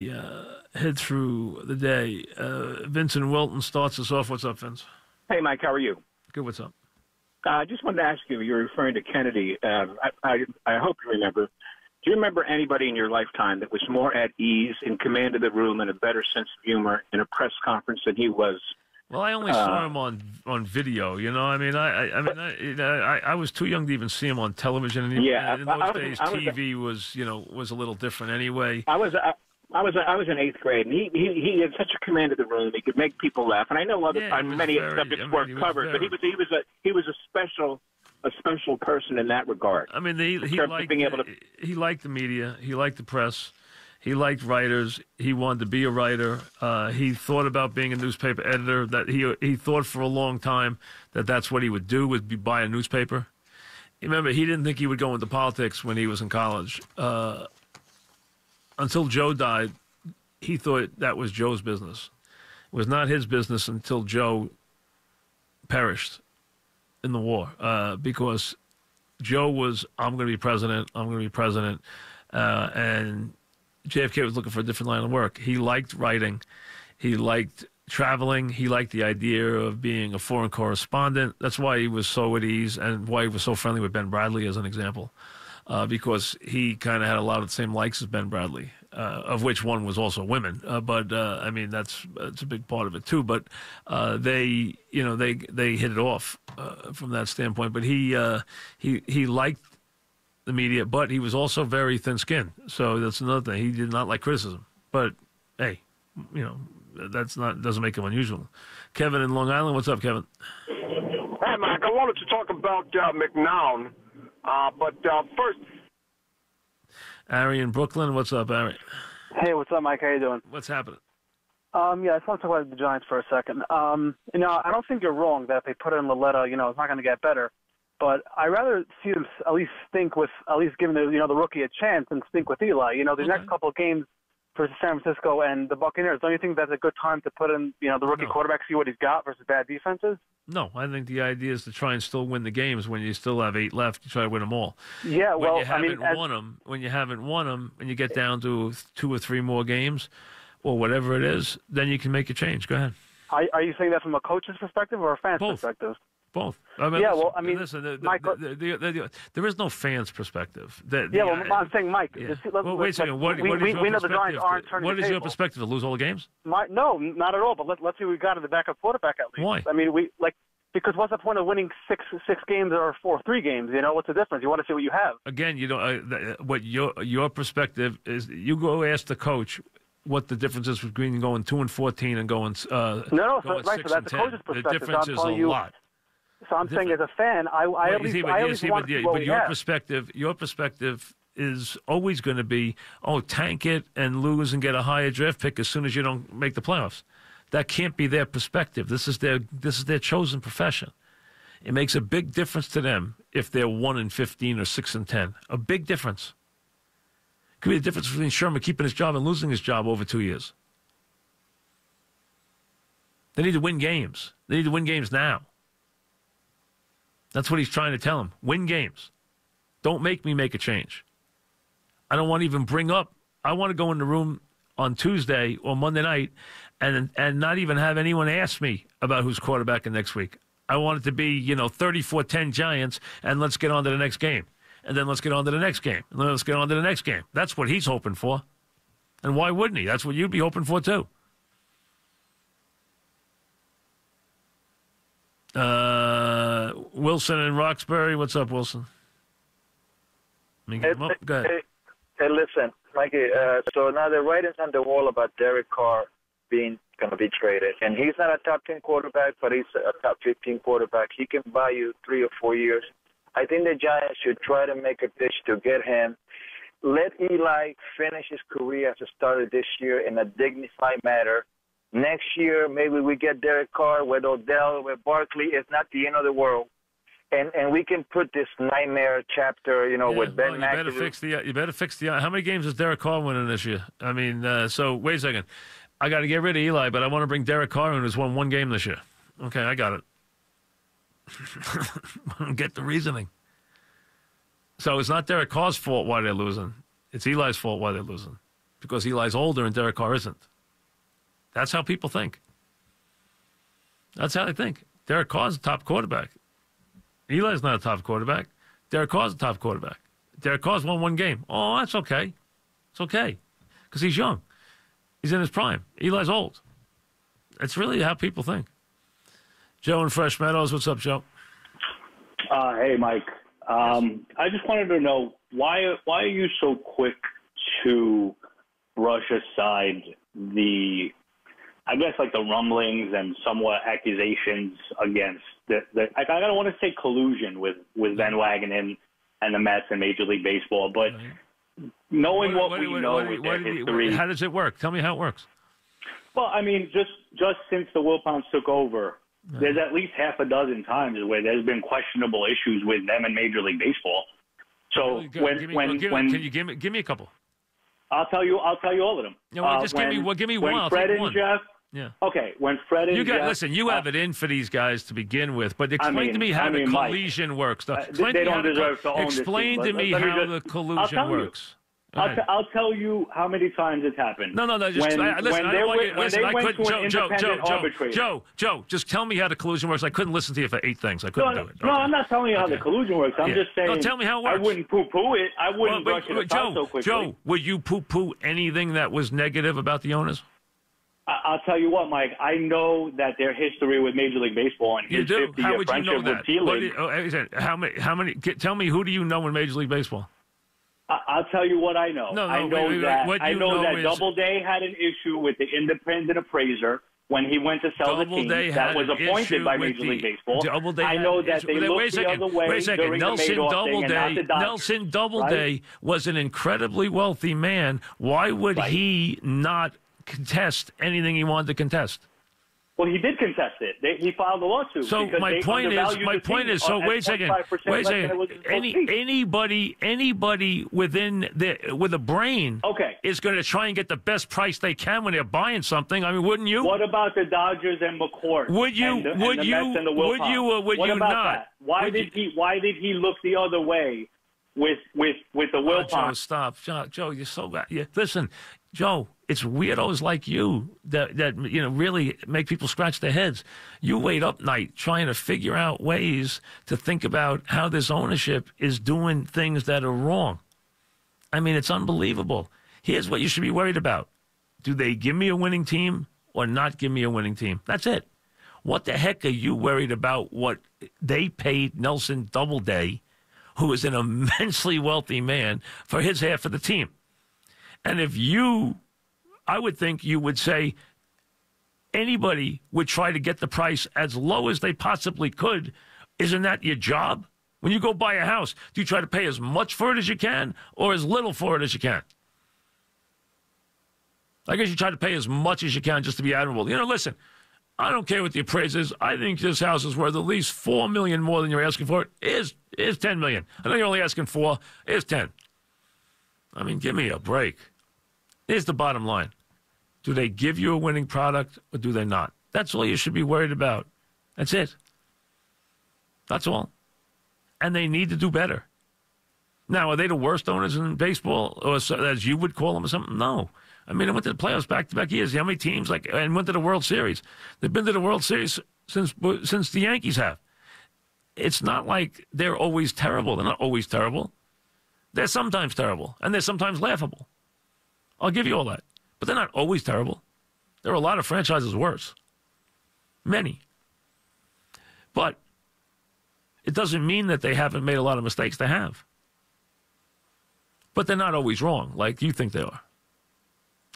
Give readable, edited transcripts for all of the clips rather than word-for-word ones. head through the day. Vincent Wilton starts us off. What's up, Vince? Hey, Mike. How are you? Good. What's up? I just wanted to ask you, you're referring to Kennedy. I hope you remember. Do you remember anybody in your lifetime that was more at ease, in command of the room, and a better sense of humor in a press conference than he was? Well, I only saw him on video, you know. I mean, I was too young to even see him on television. And yeah, in those days, TV was a little different anyway. I was in eighth grade, and he had such a command of the room. He could make people laugh, and I know many subjects weren't covered, but he was a special person in that regard. I mean, he liked the media, he liked the press, he liked writers. He wanted to be a writer. He thought about being a newspaper editor. That he thought for a long time that that's what he would do, would be buy a newspaper. Remember, he didn't think he would go into politics when he was in college. Until Joe died, he thought that was Joe's business. It was not his business until Joe perished in the war, because Joe was, I'm going to be president, and JFK was looking for a different line of work. He liked writing. He liked traveling. He liked the idea of being a foreign correspondent. That's why he was so at ease and why he was so friendly with Ben Bradley, as an example. Because he kind of had a lot of the same likes as Ben Bradley, of which one was also women. I mean, that's a big part of it too. But they hit it off from that standpoint. But he liked the media, but he was also very thin-skinned. So that's another thing. He did not like criticism. But hey, you know, doesn't make him unusual. Kevin in Long Island, what's up, Kevin? Hey, Mike, I wanted to talk about McNown. First, Ari in Brooklyn, what's up, Ari? Hey, what's up, Mike? How you doing? What's happening? Yeah, I just want to talk about the Giants for a second. I don't think you're wrong that if they put in Lilletta, it's not going to get better. But I rather see them at least giving the rookie a chance and stink with Eli. The next couple of games versus San Francisco and the Buccaneers. Don't you think that's a good time to put in the rookie quarterback, see what he's got versus bad defenses? No, I think the idea is to try and still win the games when you still have 8 left. You try to win them all. Yeah, when you haven't won them, and you get down to 2 or 3 more games, or whatever it is, then you can make a change. Go ahead. Are you saying that from a coach's perspective or a fan's perspective? Both. There is no fans' perspective. I'm saying, Mike. Yeah. Wait a second. We know the Giants aren't turning the table. What is your perspective, to lose all the games? No, not at all. But let's see what we got in the backup quarterback at least. Why? I mean, because what's the point of winning six games or 4 or 3 games? What's the difference? You want to see what you have. Again, what your perspective is. You go ask the coach what the difference is between going 2-14 and going 6-10. That's the coach's perspective. The difference is a lot. So I'm saying, as a fan, your perspective is always going to be, tank it and lose and get a higher draft pick as soon as you don't make the playoffs. That can't be their perspective. This is their chosen profession. It makes a big difference to them if they're 1-15 or 6-10. A big difference. It could be the difference between Sherman keeping his job and losing his job over 2 years. They need to win games. They need to win games now. That's what he's trying to tell him. Win games. Don't make me make a change. I don't want to even bring up. I want to go in the room on Tuesday or Monday night and not even have anyone ask me about who's quarterbacking next week. I want it to be, 34-10 Giants, and let's get on to the next game. And then let's get on to the next game. And then let's get on to the next game. That's what he's hoping for. And why wouldn't he? That's what you'd be hoping for, too. Wilson in Roxbury. What's up, Wilson? Go ahead. Hey, listen, Mikey, so now the writing's on the wall about Derek Carr being going to be traded. And he's not a top 10 quarterback, but he's a top 15 quarterback. He can buy you 3 or 4 years. I think the Giants should try to make a pitch to get him. Let Eli finish his career as a starter this year in a dignified manner. Next year, maybe we get Derek Carr with Odell, with Barkley. It's not the end of the world. And we can put this nightmare chapter, with Ben McAdoo. You better fix the. How many games is Derek Carr winning this year? I mean, so wait a second. I got to get rid of Eli, but I want to bring Derek Carr in, who's won 1 game this year. Okay, I got it. I don't get the reasoning. So it's not Derek Carr's fault why they're losing. It's Eli's fault why they're losing. because Eli's older and Derek Carr isn't. That's how people think. That's how they think. Derek Carr's a top quarterback. Eli's not a top quarterback. Derek Carr's a top quarterback. Derek Carr's won one game. Oh, that's okay. It's okay. Because he's young. He's in his prime. Eli's old. It's really how people think. Joe in Fresh Meadows. What's up, Joe? Hey, Mike. I just wanted to know, why are you so quick to brush aside the, I guess, like the rumblings and somewhat accusations against the I don't want to say collusion with Van Wagenen and the Mets and Major League Baseball, but knowing what we know with their history. How does it work? Tell me how it works. Well, I mean, just since the Wilpons took over, there's at least half a dozen times where there's been questionable issues with them and Major League Baseball. So can you give me a couple? I'll tell you all of them. No, just give me one. Fred and Jeff. Yeah. Okay. When Fred and Jeff. Listen, you have it in for these guys to begin with, but explain to me how the collusion works. They don't deserve to own this. Explain to me how the collusion works. I'll tell you how many times it's happened. No. Joe, just tell me how the collusion works. I couldn't listen to you for 8 things. I couldn't do it. Okay. No, I'm not telling you how the collusion works. I'm just saying. No, tell me how it works. I wouldn't poo-poo it. I wouldn't brush it aside so quickly. Joe, would you poo-poo anything that was negative about the owners? I'll tell you what, Mike. I know that their history with Major League Baseball and his 50-year friendship with T-League. How many? Tell me, who do you know in Major League Baseball? I'll tell you what I know. I know that Doubleday had an issue with the independent appraiser when he went to sell the team that was appointed by Major League Baseball. I know that they looked the other way. Wait a second. Nelson Doubleday was an incredibly wealthy man. Why would he not contest anything he wanted to contest? Well, he did contest it. He filed a lawsuit. So my point is. So wait a second. Anybody with a brain is going to try and get the best price they can when they're buying something. I mean, wouldn't you? What about the Dodgers and McCourt? Would you? Or would you not? Why did he look the other way with the Wilpons? Joe, stop, Joe. You're so bad. Yeah. Listen, Joe. It's weirdos like you that you know really make people scratch their heads. You wait up night trying to figure out ways to think about how this ownership is doing things that are wrong. I mean, it's unbelievable. Here's what you should be worried about. Do they give me a winning team or not give me a winning team? That's it. What the heck are you worried about what they paid Nelson Doubleday, who is an immensely wealthy man, for his half of the team? And if you... I would think you would say anybody would try to get the price as low as they possibly could. Isn't that your job? When you go buy a house, do you try to pay as much for it as you can or as little for it as you can? I guess you try to pay as much as you can just to be admirable. You know, listen, I don't care what the appraiser is. I think this house is worth at least $4 million more than you're asking for. It is $10 million. I know you're only asking $4. It's $10. I mean, give me a break. Here's the bottom line. Do they give you a winning product or do they not? That's all you should be worried about. That's it. That's all. And they need to do better. Now, are they the worst owners in baseball, or as you would call them or something? No. I mean, they went to the playoffs back-to-back years. How many teams, and went to the World Series? They've been to the World Series since the Yankees have. It's not like they're always terrible. They're not always terrible. They're sometimes terrible, and they're sometimes laughable. I'll give you all that. But they're not always terrible. There are a lot of franchises worse. Many. But it doesn't mean that they haven't made a lot of mistakes. They have. But they're not always wrong, like you think they are.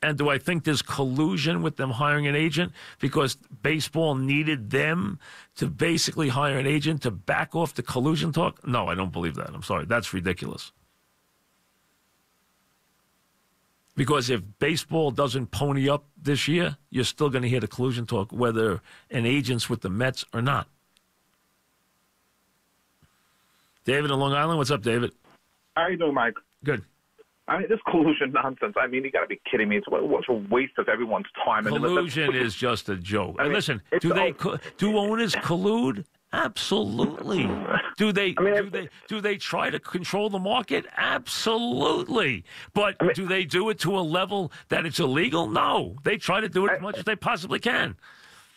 And do I think there's collusion with them hiring an agent because baseball needed them to basically hire an agent to back off the collusion talk? No, I don't believe that. I'm sorry. That's ridiculous. Because if baseball doesn't pony up this year, you're still going to hear the collusion talk, whether an agent's with the Mets or not. David in Long Island, what's up, David? How are you doing, Mike? Good. I mean, this collusion nonsense. I mean, you got to be kidding me. It's a waste of everyone's time. Collusion is just a joke. I mean, listen, do owners collude? Absolutely. Do they try to control the market? Absolutely. But do they do it to a level that it's illegal? No. They try to do it as much as they possibly can.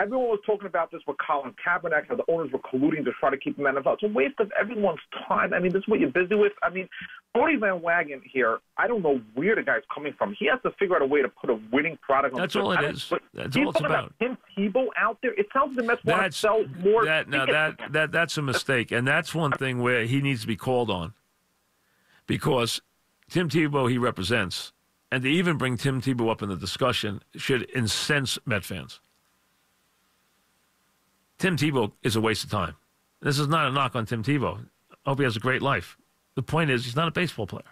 Everyone was talking about this with Colin Kaepernick, how the owners were colluding to try to keep him out of the NFL. It's a waste of everyone's time. I mean, this is what you're busy with. I mean, Bernie Van Wagenen here, I don't know where the guy's coming from. He has to figure out a way to put a winning product on the field. That's all it is. That's all it's about. Tim Tebow out there. It sounds like the Mets want to sell more. That's a mistake. And that's one thing where he needs to be called on, because Tim Tebow he represents. And to even bring Tim Tebow up in the discussion should incense Met fans. Tim Tebow is a waste of time. This is not a knock on Tim Tebow. I hope he has a great life. The point is, he's not a baseball player.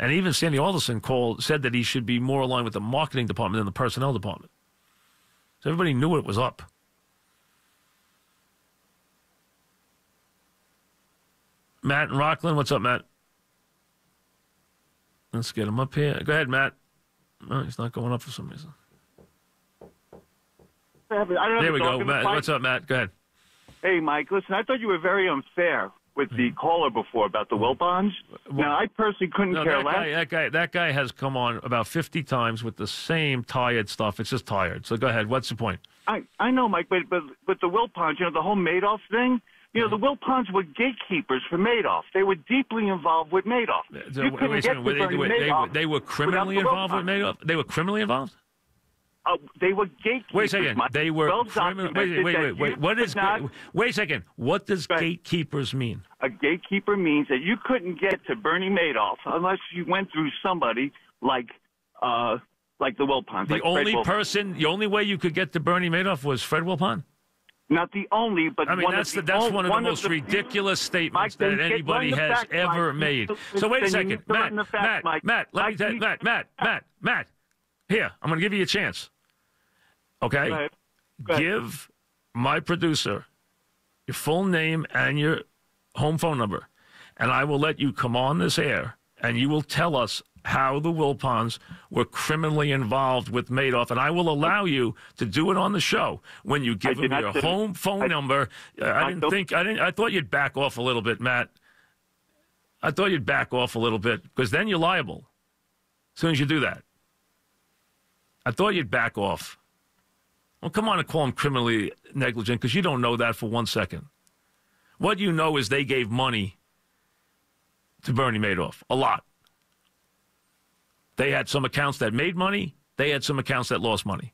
And even Sandy Alderson said that he should be more aligned with the marketing department than the personnel department. So everybody knew it was up. Matt in Rockland. What's up, Matt? Let's get him up here. Go ahead, Matt. No, he's not going up for some reason. There we go. Matt, what's up, Matt? Go ahead. Hey, Mike. Listen, I thought you were very unfair with the caller before about the Wilpons. Now, I personally couldn't care less. That guy has come on about 50 times with the same tired stuff. It's just tired. So go ahead. What's the point? I know, Mike, but the Wilpons, you know, the whole Madoff thing, you know, the Wilpons were gatekeepers for Madoff. They were deeply involved with Madoff. They were criminally involved with Madoff? They were criminally involved? They were gatekeepers. Wait a second. They were criminal. Wait. Wait a second. What does gatekeepers mean? A gatekeeper means that you couldn't get to Bernie Madoff unless you went through somebody like the Wilpons. The only way you could get to Bernie Madoff was Fred Wilpon. Not the only, but I mean that's one of the most ridiculous statements that anybody has ever made. So wait a second, Matt. Here, I'm going to give you a chance. Okay? Go ahead. Give my producer your full name and your home phone number, and I will let you come on this air, and you will tell us how the Wilpons were criminally involved with Madoff, and I will allow you to do it on the show when you give him your home phone number. I thought you'd back off a little bit, Matt. I thought you'd back off a little bit, because then you're liable as soon as you do that. I thought you'd back off. Well, come on and call them criminally negligent, because you don't know that for 1 second. What you know is they gave money to Bernie Madoff, a lot. They had some accounts that made money. They had some accounts that lost money.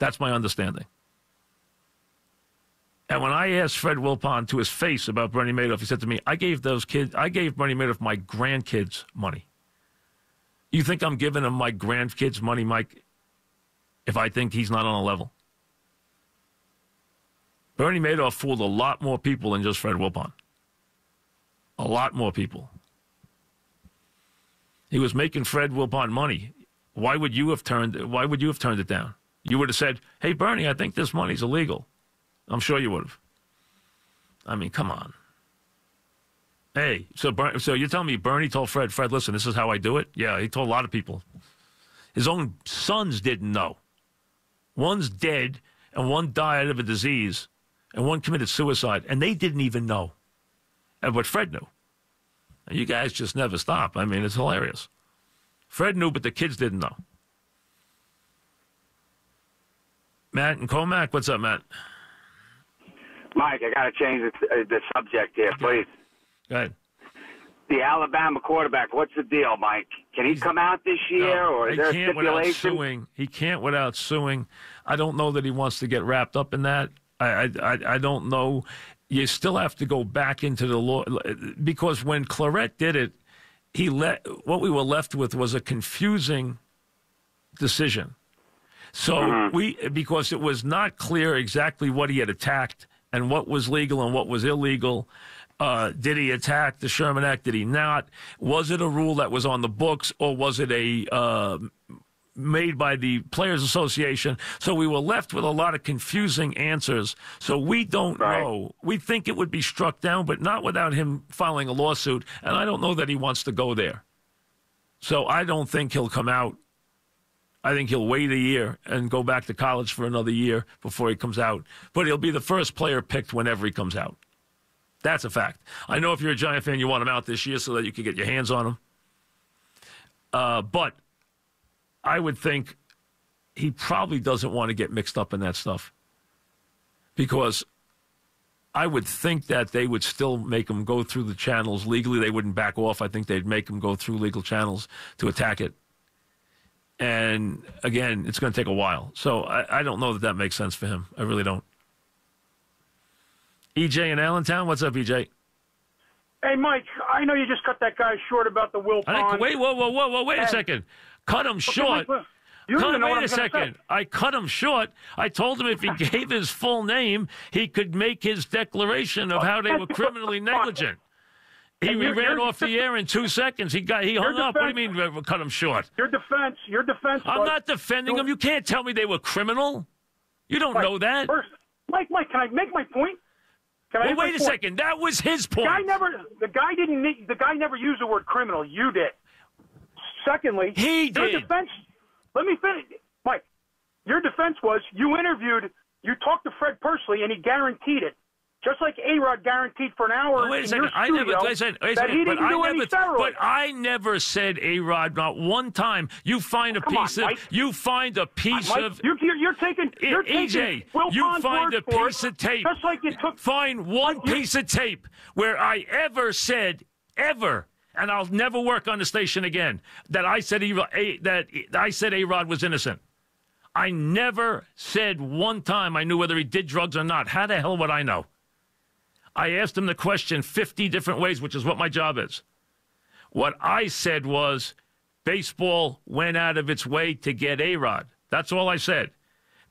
That's my understanding. And when I asked Fred Wilpon to his face about Bernie Madoff, he said to me, I gave Bernie Madoff my grandkids' money. You think I'm giving him my grandkids' money, Mike? If I think he's not on a level. Bernie Madoff fooled a lot more people than just Fred Wilpon. A lot more people. He was making Fred Wilpon money. Why would you have turned it down? You would have said, hey, Bernie, I think this money's illegal. I'm sure you would have. I mean, come on. Hey, so you're telling me Bernie told Fred, listen, this is how I do it? Yeah, he told a lot of people. His own sons didn't know. One's dead, and one died of a disease, and one committed suicide, and they didn't even know. But Fred knew. And you guys just never stop. I mean, it's hilarious. Fred knew, but the kids didn't know. Matt and Comac, what's up, Matt? Mike, I got to change the subject here, please. Go ahead. The Alabama quarterback, what's the deal, Mike? Can he come out this year, or is there a stipulation? He can't without suing. I don't know that he wants to get wrapped up in that. I don't know. You still have to go back into the law, because when Clarett did it, what we were left with was a confusing decision. So because it was not clear exactly what he had attacked and what was legal and what was illegal. Did he attack the Sherman Act? Did he not? Was it a rule that was on the books, or was it made by the Players Association? So we were left with a lot of confusing answers. So we don't know. We think it would be struck down, but not without him filing a lawsuit. And I don't know that he wants to go there. So I don't think he'll come out I think he'll wait a year and go back to college for another year before he comes out. But he'll be the first player picked whenever he comes out. That's a fact. I know if you're a Giant fan, you want him out this year so that you can get your hands on him. But I would think he probably doesn't want to get mixed up in that stuff, because I would think that they would still make him go through the channels legally. They wouldn't back off. I think they'd make him go through legal channels to attack it. And, again, it's going to take a while. So I don't know that that makes sense for him. I really don't. EJ in Allentown. What's up, EJ? Hey, Mike, I know you just cut that guy short about the Wilpons. Wait, whoa, wait a second. Cut him short. Wait a second. I cut him short. I told him if he gave his full name, he could make his declaration of how they were criminally negligent. He ran off the air in 2 seconds. He hung up. What do you mean cut him short? Your defense. I'm not defending him. You can't tell me they were criminal. You don't know that. First, Mike, can I make my point? Wait a second. That was his point. The guy never used the word criminal. You did. Secondly, he did. Your defense. Let me finish, Mike. Your defense was you talked to Fred personally, and he guaranteed it, just like A-Rod guaranteed for an hour. Oh, wait a second. But I never said A-Rod not one time. You find a piece of. You're taking a piece of tape. Just like you took. Find one piece of tape where I ever said ever. And I'll never work on the station again, that I said A-Rod was innocent. I never said one time I knew whether he did drugs or not. How the hell would I know? I asked him the question 50 different ways, which is what my job is. What I said was baseball went out of its way to get A-Rod. That's all I said.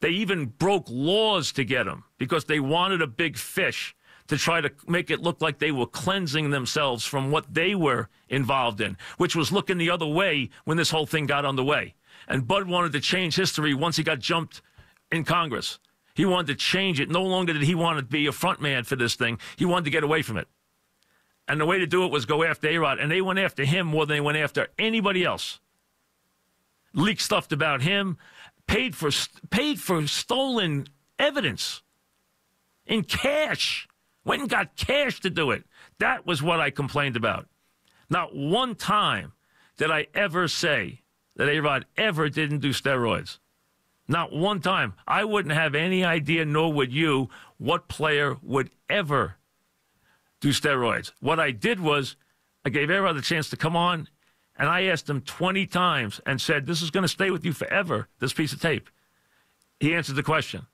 They even broke laws to get him because they wanted a big fish, to try to make it look like they were cleansing themselves from what they were involved in, which was looking the other way when this whole thing got underway. And Bud wanted to change history once he got jumped in Congress. He wanted to change it. No longer did he want to be a front man for this thing. He wanted to get away from it. And the way to do it was go after A-Rod. And they went after him more than they went after anybody else. Leaked stuff about him, paid for stolen evidence in cash. Went and got cash to do it. That was what I complained about. Not one time did I ever say that A-Rod ever didn't do steroids. Not one time. I wouldn't have any idea, nor would you, what player would ever do steroids. What I did was I gave A-Rod the chance to come on, and I asked him 20 times and said, this is going to stay with you forever, this piece of tape. He answered the question.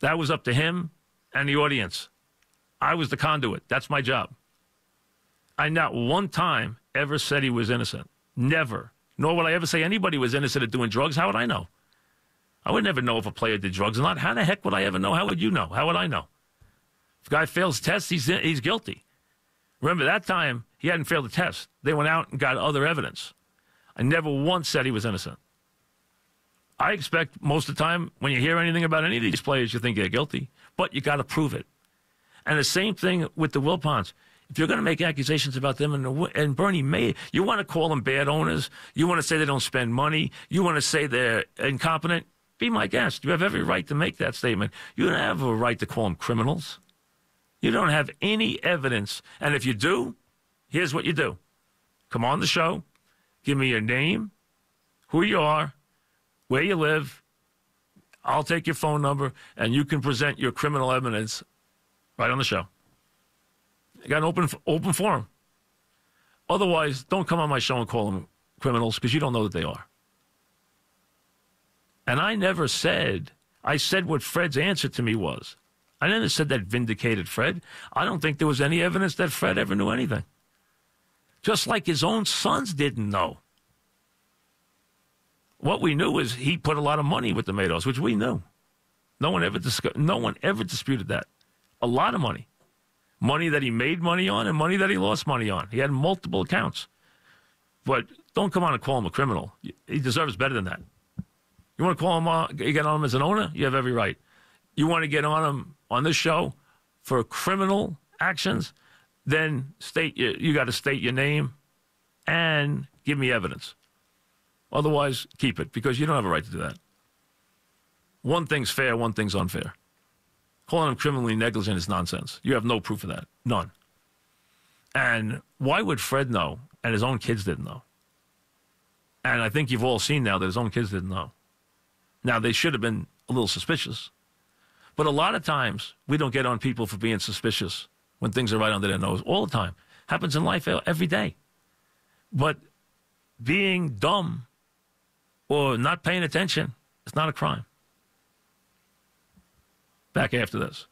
That was up to him and the audience. I was the conduit. That's my job. I not one time ever said he was innocent. Never. Nor would I ever say anybody was innocent of doing drugs. How would I know? I would never know if a player did drugs or not. How the heck would I ever know? How would you know? How would I know? If a guy fails tests, he's guilty. Remember that time he hadn't failed a test. They went out and got other evidence. I never once said he was innocent. I expect most of the time when you hear anything about any of these players, you think they're guilty, but you got to prove it. And the same thing with the Wilpons. If you're going to make accusations about them and Bernie Madoff, you want to call them bad owners. You want to say they don't spend money. You want to say they're incompetent. Be my guest. You have every right to make that statement. You don't have a right to call them criminals. You don't have any evidence. And if you do, here's what you do. Come on the show. Give me your name, who you are, where you live. I'll take your phone number, and you can present your criminal evidence right on the show. You got an open forum. Otherwise, don't come on my show and call them criminals, because you don't know that they are. And I never said, I said what Fred's answer to me was. I never said that vindicated Fred. I don't think there was any evidence that Fred ever knew anything. Just like his own sons didn't know. What we knew is he put a lot of money with the Madoffs, which we knew. No one ever disputed that. A lot of money. Money that he made money on and money that he lost money on. He had multiple accounts. But don't come on and call him a criminal. He deserves better than that. You want to call him on, you get on him as an owner? You have every right. You want to get on him on this show for criminal actions? Then you got to state your name and give me evidence. Otherwise, keep it, because you don't have a right to do that. One thing's fair, one thing's unfair. Calling him criminally negligent is nonsense. You have no proof of that. None. And why would Fred know and his own kids didn't know? And I think you've all seen now that his own kids didn't know. Now, they should have been a little suspicious. But a lot of times, we don't get on people for being suspicious when things are right under their nose all the time. Happens in life every day. But being dumb or not paying attention is not a crime. Back after this.